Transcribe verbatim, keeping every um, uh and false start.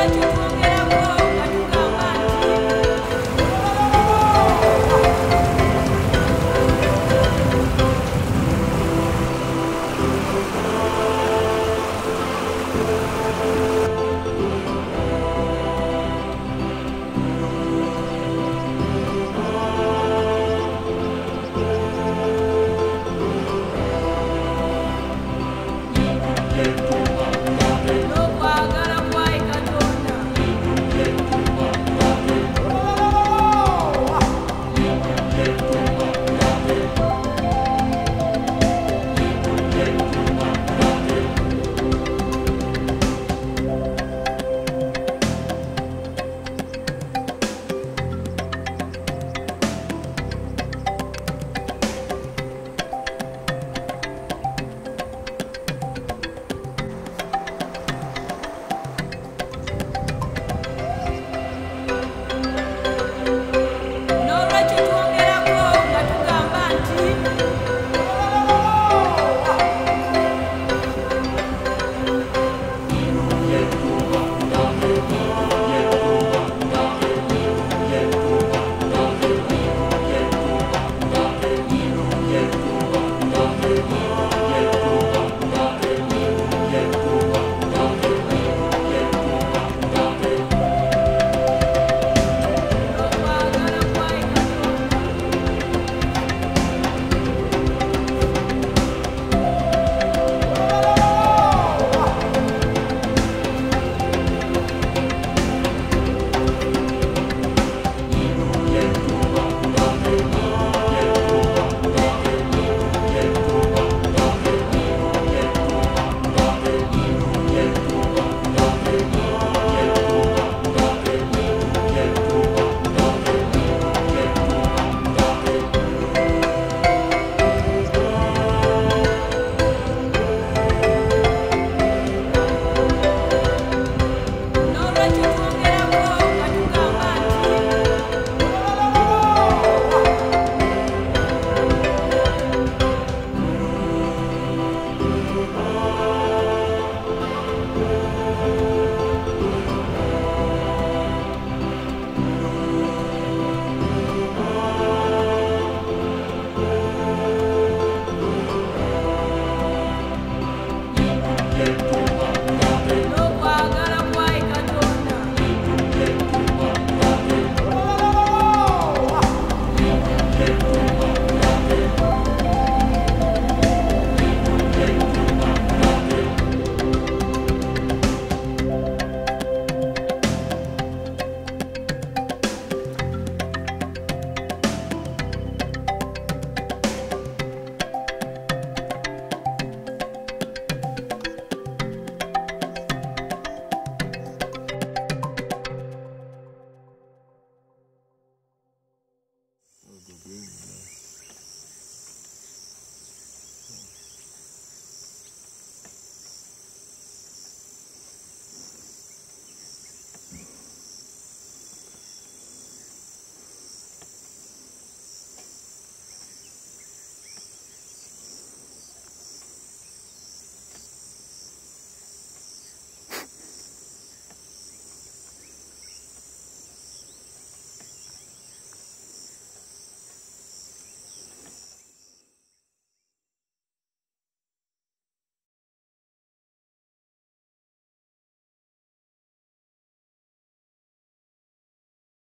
But you will never.